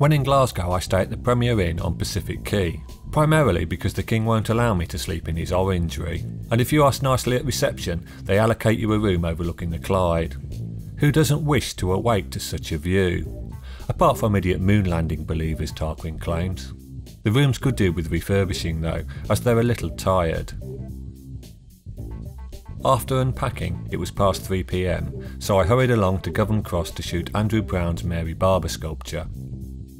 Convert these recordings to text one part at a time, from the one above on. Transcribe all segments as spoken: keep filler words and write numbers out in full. When in Glasgow, I stay at the Premier Inn on Pacific Quay, primarily because the King won't allow me to sleep in his orangery, and if you ask nicely at reception, they allocate you a room overlooking the Clyde. Who doesn't wish to awake to such a view? Apart from idiot moon landing believers, Tarquin claims. The rooms could do with refurbishing though, as they're a little tired. After unpacking, it was past three p m, so I hurried along to Govan Cross to shoot Andrew Brown's Mary Barbour sculpture.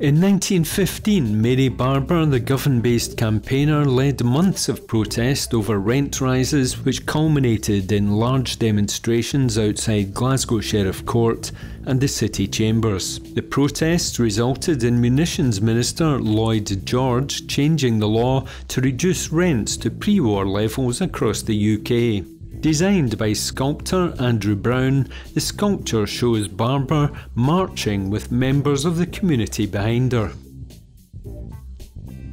In nineteen fifteen, Mary Barbour, the Govan-based campaigner, led months of protest over rent rises which culminated in large demonstrations outside Glasgow Sheriff Court and the city chambers. The protests resulted in Munitions Minister Lloyd George changing the law to reduce rents to pre-war levels across the U K. Designed by sculptor Andrew Brown, the sculpture shows Barbour marching with members of the community behind her.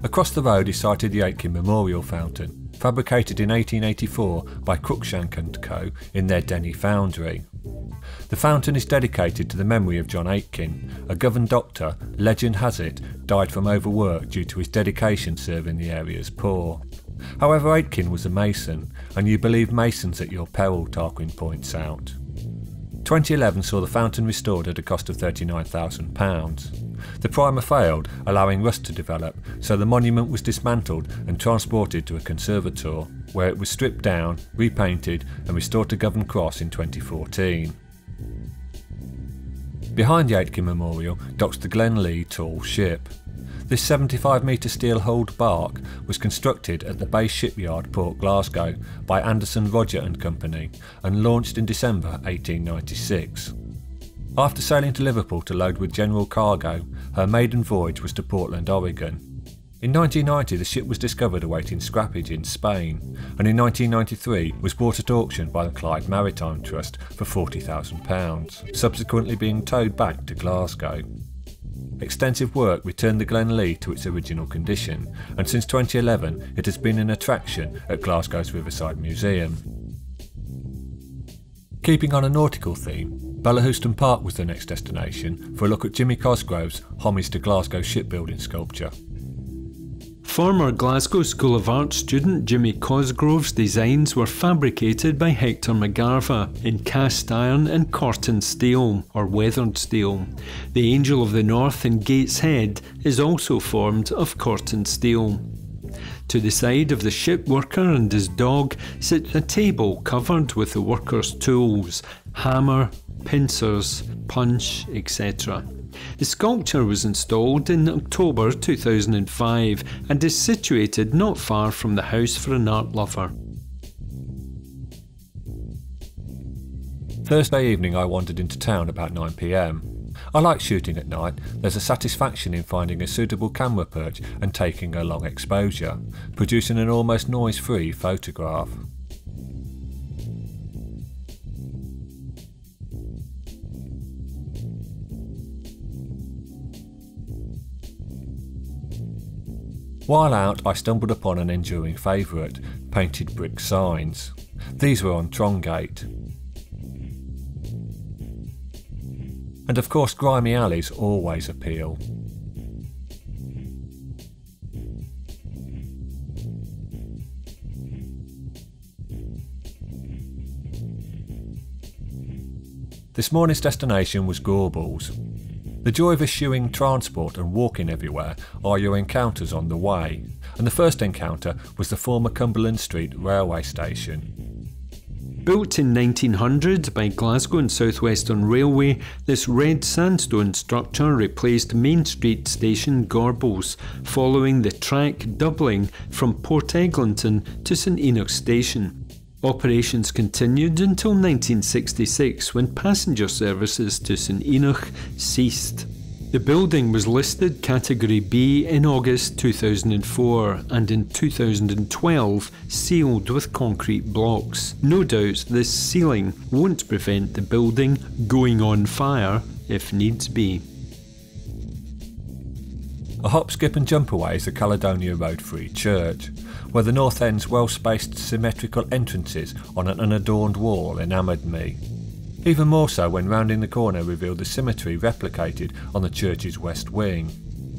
Across the road is sited the Aitken Memorial Fountain, fabricated in eighteen eighty-four by Cruikshank and Co in their Denny Foundry. The fountain is dedicated to the memory of John Aitken, a Govan doctor, legend has it, died from overwork due to his dedication serving the area's poor. However, Aitken was a Mason, and you believe Masons at your peril, Tarquin points out. twenty eleven saw the fountain restored at a cost of thirty-nine thousand pounds. The primer failed, allowing rust to develop, so the monument was dismantled and transported to a conservator, where it was stripped down, repainted and restored to Govan Cross in twenty fourteen. Behind the Aitken Memorial docks the Glenlee Tall Ship. This seventy-five metre steel-hulled barque was constructed at the base shipyard Port Glasgow by Anderson Roger and Company and launched in December eighteen ninety-six. After sailing to Liverpool to load with general cargo, her maiden voyage was to Portland, Oregon. In nineteen ninety the ship was discovered awaiting scrappage in Spain, and in nineteen ninety-three was bought at auction by the Clyde Maritime Trust for forty thousand pounds, subsequently being towed back to Glasgow. Extensive work returned the Glenlee to its original condition, and since twenty eleven it has been an attraction at Glasgow's Riverside Museum. Keeping on a nautical theme, Bellahouston Park was the next destination for a look at Jimmy Cosgrove's Homage to Glasgow Shipbuilding sculpture. Former Glasgow School of Art student Jimmy Cosgrove's designs were fabricated by Hector McGarva in cast iron and Corten steel, or weathered steel. The Angel of the North in Gateshead is also formed of Corten steel. To the side of the ship worker and his dog sits a table covered with the worker's tools, hammer, pincers, punch, et cetera. The sculpture was installed in October two thousand five and is situated not far from the House for an Art Lover. Thursday evening I wandered into town about nine p m. I like shooting at night, there's a satisfaction in finding a suitable camera perch and taking a long exposure, producing an almost noise-free photograph. While out, I stumbled upon an enduring favourite, painted brick signs. These were on Trongate. And of course, grimy alleys always appeal. This morning's destination was Gorbals. The joy of eschewing transport and walking everywhere are your encounters on the way, and the first encounter was the former Cumberland Street Railway Station. Built in nineteen hundred by Glasgow and South Western Railway, this red sandstone structure replaced Main Street Station Gorbals, following the track doubling from Port Eglinton to St Enoch Station. Operations continued until nineteen sixty-six when passenger services to St Enoch ceased. The building was listed Category B in August two thousand four and in two thousand twelve sealed with concrete blocks. No doubt this sealing won't prevent the building going on fire if needs be. A hop, skip and jump away is the Caledonia Road Free Church, where the north end's well-spaced symmetrical entrances on an unadorned wall enamoured me. Even more so when rounding the corner revealed the symmetry replicated on the church's west wing.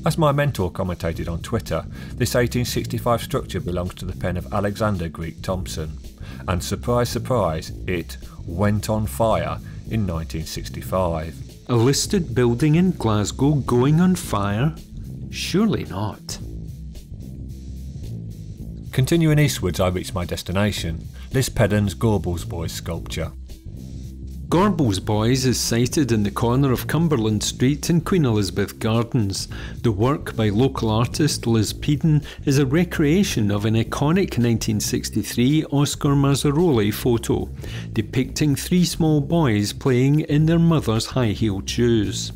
As my mentor commentated on Twitter, this eighteen sixty-five structure belongs to the pen of Alexander Greek Thompson, and surprise surprise, it went on fire in nineteen sixty-five. A listed building in Glasgow going on fire? Surely not. Continuing eastwards, I reached my destination, Liz Peden's Gorbals Boys sculpture. Gorbals Boys is sited in the corner of Cumberland Street and Queen Elizabeth Gardens. The work by local artist Liz Peden is a recreation of an iconic nineteen sixty-three Oscar Mazzaroli photo, depicting three small boys playing in their mother's high-heeled shoes.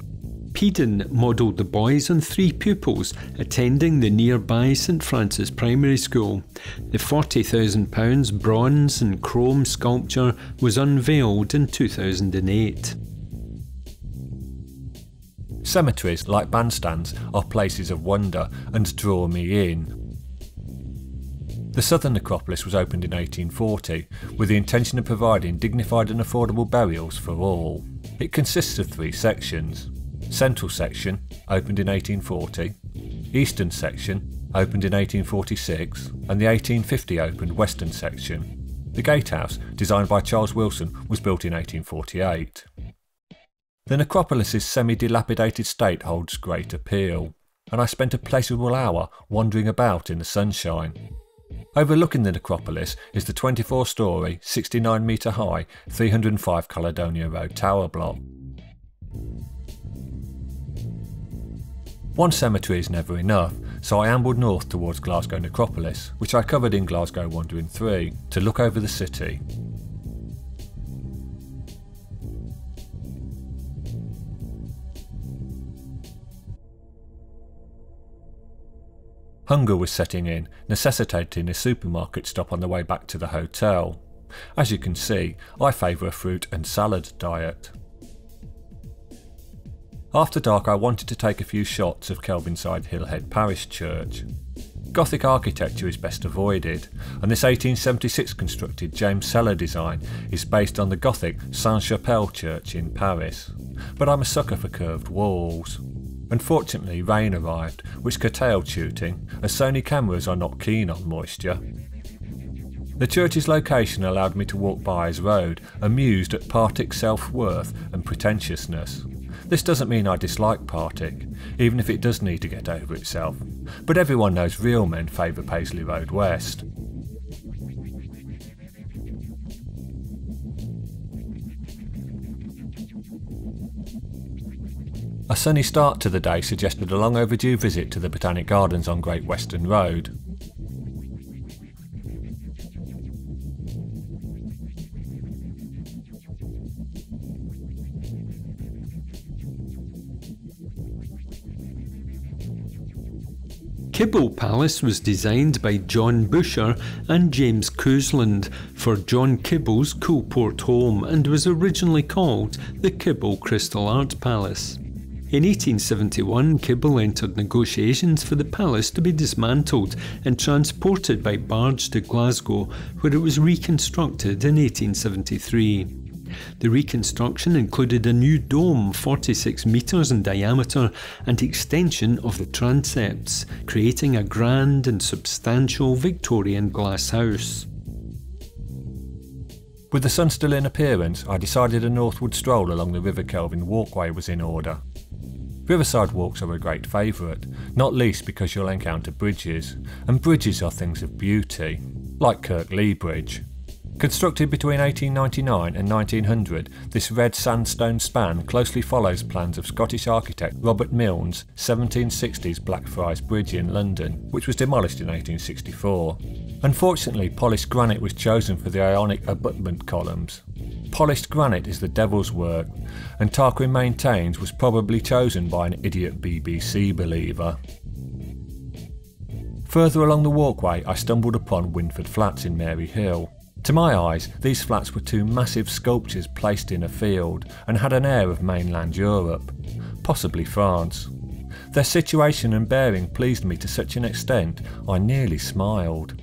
Peden modelled the boys on three pupils attending the nearby St Francis Primary School. The forty thousand pound bronze and chrome sculpture was unveiled in two thousand eight. Cemeteries, like bandstands, are places of wonder and draw me in. The Southern Necropolis was opened in eighteen forty, with the intention of providing dignified and affordable burials for all. It consists of three sections. Central section, opened in eighteen forty, Eastern section, opened in eighteen forty-six, and the eighteen fifty opened Western section. The gatehouse, designed by Charles Wilson, was built in eighteen forty-eight. The necropolis's semi-dilapidated state holds great appeal, and I spent a pleasurable hour wandering about in the sunshine. Overlooking the necropolis is the twenty-four storey, sixty-nine metre high, three hundred and five Caledonia Road tower block. One cemetery is never enough, so I ambled north towards Glasgow Necropolis, which I covered in Glasgow Wandering three, to look over the city. Hunger was setting in, necessitating a supermarket stop on the way back to the hotel. As you can see, I favour a fruit and salad diet. After dark, I wanted to take a few shots of Kelvinside Hillhead Parish Church. Gothic architecture is best avoided, and this eighteen seventy-six constructed James Seller design is based on the Gothic Saint-Chapelle church in Paris. But I'm a sucker for curved walls. Unfortunately, rain arrived, which curtailed shooting, as Sony cameras are not keen on moisture. The church's location allowed me to walk Byres Road, amused at Partick's self-worth and pretentiousness. This doesn't mean I dislike Partick, even if it does need to get over itself, but everyone knows real men favour Paisley Road West. A sunny start to the day suggested a long overdue visit to the Botanic Gardens on Great Western Road. Kibble Palace was designed by John Boucher and James Cousland for John Kibble's Coolport home and was originally called the Kibble Crystal Art Palace. In eighteen seventy-one, Kibble entered negotiations for the palace to be dismantled and transported by barge to Glasgow, where it was reconstructed in eighteen seventy-three. The reconstruction included a new dome forty-six metres in diameter and extension of the transepts, creating a grand and substantial Victorian glass house. With the sun still in appearance, I decided a northward stroll along the River Kelvin walkway was in order. Riverside walks are a great favourite, not least because you'll encounter bridges, and bridges are things of beauty, like Kirklee Bridge. Constructed between eighteen ninety-nine and nineteen hundred, this red sandstone span closely follows plans of Scottish architect Robert Milne's seventeen sixties Blackfriars Bridge in London, which was demolished in eighteen sixty-four. Unfortunately, polished granite was chosen for the Ionic abutment columns. Polished granite is the devil's work, and Tarquin maintains was probably chosen by an idiot B B C believer. Further along the walkway, I stumbled upon Winford Flats in Mary Hill. To my eyes, these flats were two massive sculptures placed in a field and had an air of mainland Europe, possibly France. Their situation and bearing pleased me to such an extent I nearly smiled.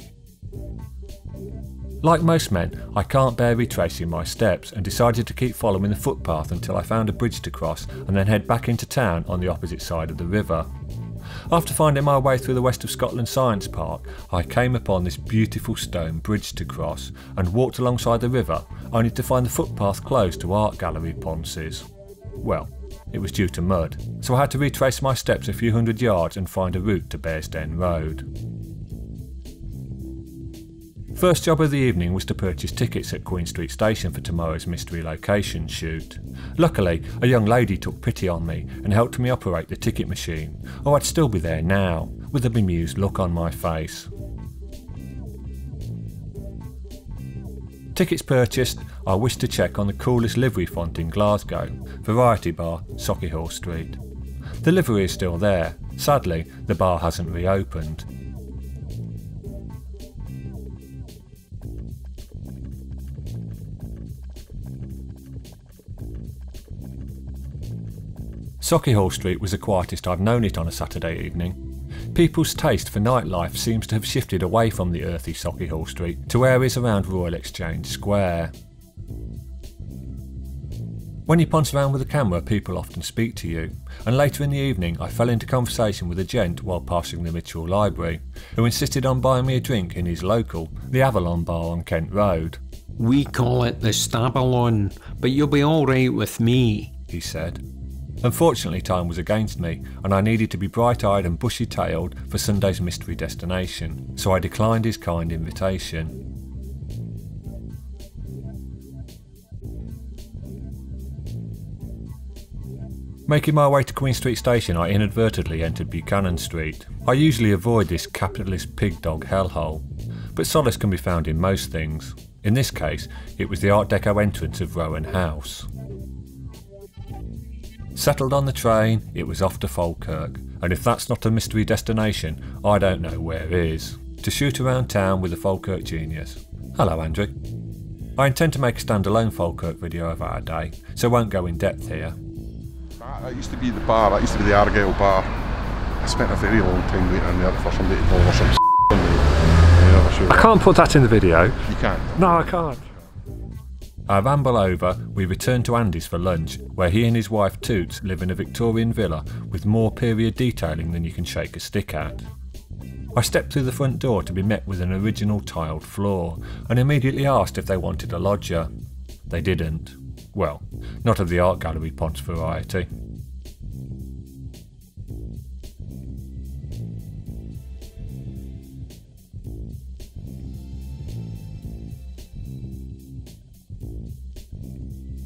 Like most men, I can't bear retracing my steps and decided to keep following the footpath until I found a bridge to cross and then head back into town on the opposite side of the river. After finding my way through the West of Scotland Science Park, I came upon this beautiful stone bridge to cross and walked alongside the river, only to find the footpath closed to Art Gallery ponces. Well, it was due to mud, so I had to retrace my steps a few hundred yards and find a route to Bearsden Road. First job of the evening was to purchase tickets at Queen Street Station for tomorrow's mystery location shoot. Luckily, a young lady took pity on me and helped me operate the ticket machine, or I'd still be there now, with a bemused look on my face. Tickets purchased, I wished to check on the coolest livery font in Glasgow, Variety Bar, Sauchiehall Street. The livery is still there, sadly the bar hasn't reopened. Sauchiehall Street was the quietest I've known it on a Saturday evening. People's taste for nightlife seems to have shifted away from the earthy Sauchiehall Street to areas around Royal Exchange Square. When you ponce around with a camera, people often speak to you, and later in the evening I fell into conversation with a gent while passing the Mitchell Library, who insisted on buying me a drink in his local, the Avalon Bar on Kent Road. "We call it the Stabalon, but you'll be alright with me," he said. Unfortunately, time was against me, and I needed to be bright-eyed and bushy-tailed for Sunday's mystery destination, so I declined his kind invitation. Making my way to Queen Street Station, I inadvertently entered Buchanan Street. I usually avoid this capitalist pig dog hellhole, but solace can be found in most things. In this case, it was the Art Deco entrance of Rowan House. Settled on the train, it was off to Falkirk, and if that's not a mystery destination, I don't know where is. To shoot around town with a Falkirk genius. Hello, Andrew. I intend to make a standalone Falkirk video of our day, so won't go in depth here. That used to be the bar, that used to be the Argyle bar. I spent a very long time waiting in there for somebody to deliver some s*** on me. I, I can't put that in the video. You can't. No, I can't. Our ramble over, we returned to Andy's for lunch, where he and his wife Toots live in a Victorian villa with more period detailing than you can shake a stick at. I stepped through the front door to be met with an original tiled floor, and immediately asked if they wanted a lodger. They didn't. Well, not of the Art Gallery ponce variety.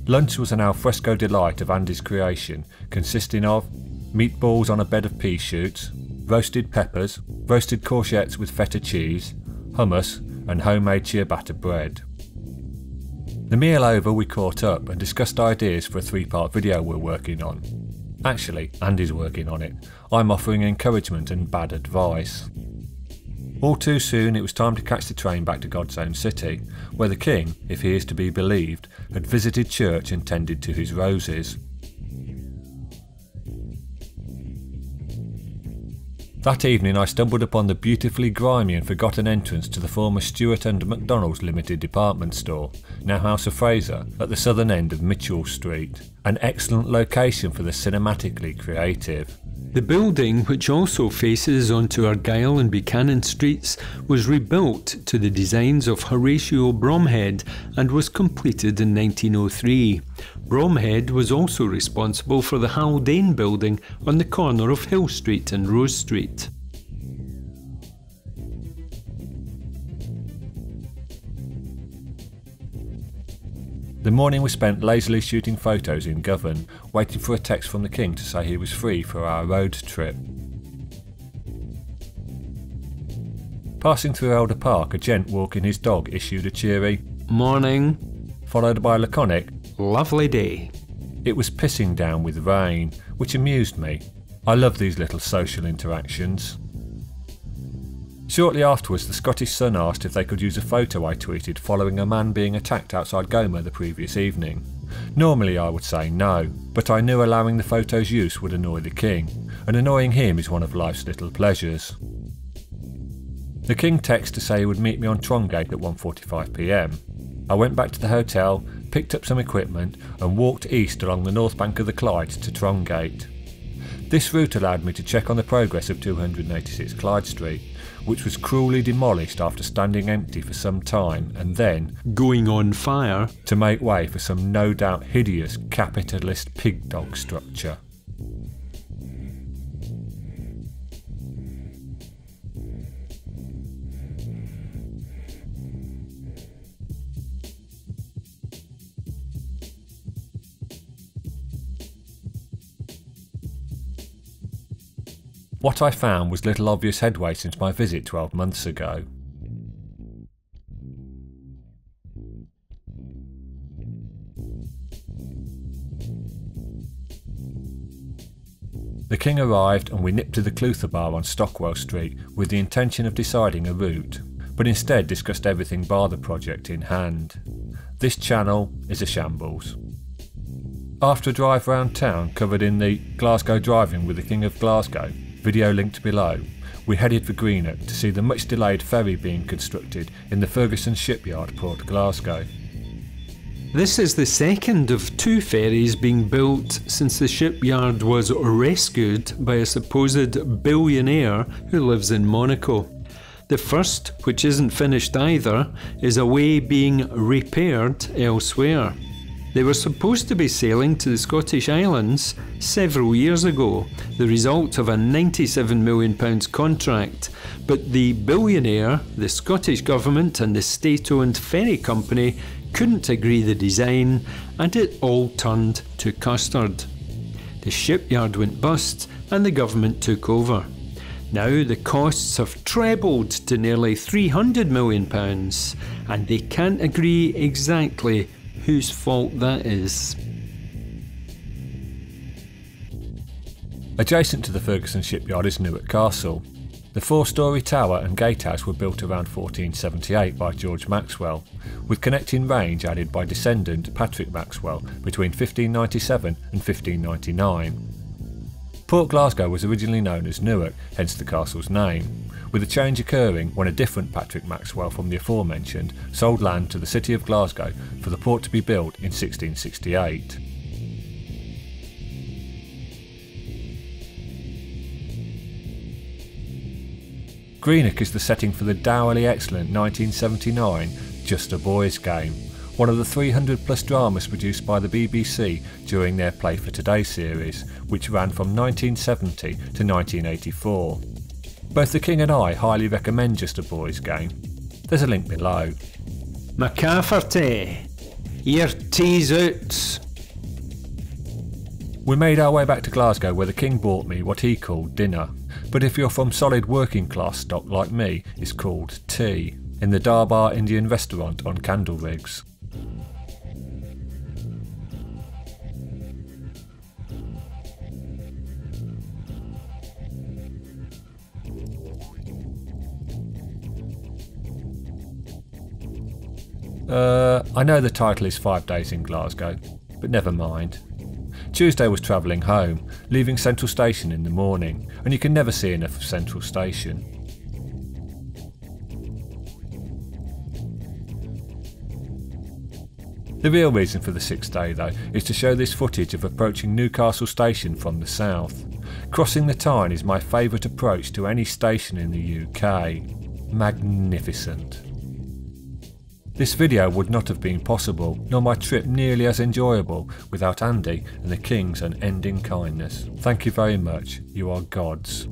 Lunch was an alfresco delight of Andy's creation, consisting of meatballs on a bed of pea shoots, roasted peppers, roasted courgettes with feta cheese, hummus and homemade ciabatta bread. The meal over, we caught up and discussed ideas for a three-part video we're working on. Actually, Andy's working on it. I'm offering encouragement and bad advice. All too soon, it was time to catch the train back to God's Own City, where the king, if he is to be believed, had visited church and tended to his roses. That evening I stumbled upon the beautifully grimy and forgotten entrance to the former Stewart and McDonald's Limited department store, now House of Fraser, at the southern end of Mitchell Street, an excellent location for the cinematically creative. The building, which also faces onto Argyle and Buchanan Streets, was rebuilt to the designs of Horatio Bromhead and was completed in nineteen oh three. Bromhead was also responsible for the Haldane building on the corner of Hill Street and Rose Street. The morning was spent lazily shooting photos in Govan, waiting for a text from the king to say he was free for our road trip. Passing through Elder Park, a gent walking his dog issued a cheery "Morning," followed by a laconic "Lovely day." It was pissing down with rain, which amused me. I love these little social interactions. Shortly afterwards, the Scottish Sun asked if they could use a photo I tweeted following a man being attacked outside Gomer the previous evening. Normally I would say no, but I knew allowing the photo's use would annoy the king, and annoying him is one of life's little pleasures. The king texted to say he would meet me on Trongate at one forty-five p m. I went back to the hotel, picked up some equipment and walked east along the north bank of the Clyde to Trongate. This route allowed me to check on the progress of two hundred eighty-six Clyde Street, which was cruelly demolished after standing empty for some time and then going on fire to make way for some no doubt hideous capitalist pig dog structure. What I found was little obvious headway since my visit twelve months ago. The King arrived and we nipped to the Clutha Bar on Stockwell Street with the intention of deciding a route, but instead discussed everything bar the project in hand. This channel is a shambles. After a drive round town covered in the Glasgow Driving with the King of Glasgow video linked below, we headed for Greenock to see the much delayed ferry being constructed in the Ferguson shipyard, Port Glasgow. This is the second of two ferries being built since the shipyard was rescued by a supposed billionaire who lives in Monaco. The first, which isn't finished either, is away being repaired elsewhere. They were supposed to be sailing to the Scottish Islands several years ago, the result of a ninety-seven million pounds contract, but the billionaire, the Scottish Government and the state-owned ferry company couldn't agree the design, and it all turned to custard. The shipyard went bust and the government took over. Now the costs have trebled to nearly three hundred million pounds, and they can't agree exactly whose fault that is. Adjacent to the Ferguson shipyard is Newark Castle. The four-storey tower and gatehouse were built around fourteen seventy-eight by George Maxwell, with connecting range added by descendant Patrick Maxwell between fifteen ninety-seven and fifteen ninety-nine. Port Glasgow was originally known as Newark, hence the castle's name, with a change occurring when a different Patrick Maxwell from the aforementioned sold land to the city of Glasgow for the port to be built in sixteen sixty-eight. Greenock is the setting for the dourly excellent nineteen seventy-nine Just a Boys Game, one of the three hundred plus dramas produced by the B B C during their Play for Today series, which ran from nineteen seventy to nineteen eighty-four. Both the King and I highly recommend Just a Boys Game. There's a link below. McCafferty, your tea's out. We made our way back to Glasgow where the King bought me what he called dinner, but if you're from solid working class stock like me, it's called tea, in the Darbar Indian restaurant on Candle Rigs. Uh, I know the title is Five Days in Glasgow, but never mind. Tuesday was travelling home, leaving Central Station in the morning, and you can never see enough of Central Station. The real reason for the sixth day though is to show this footage of approaching Newcastle Station from the south. Crossing the Tyne is my favourite approach to any station in the U K. Magnificent. This video would not have been possible, nor my trip nearly as enjoyable, without Andy and the King's unending kindness. Thank you very much, you are gods.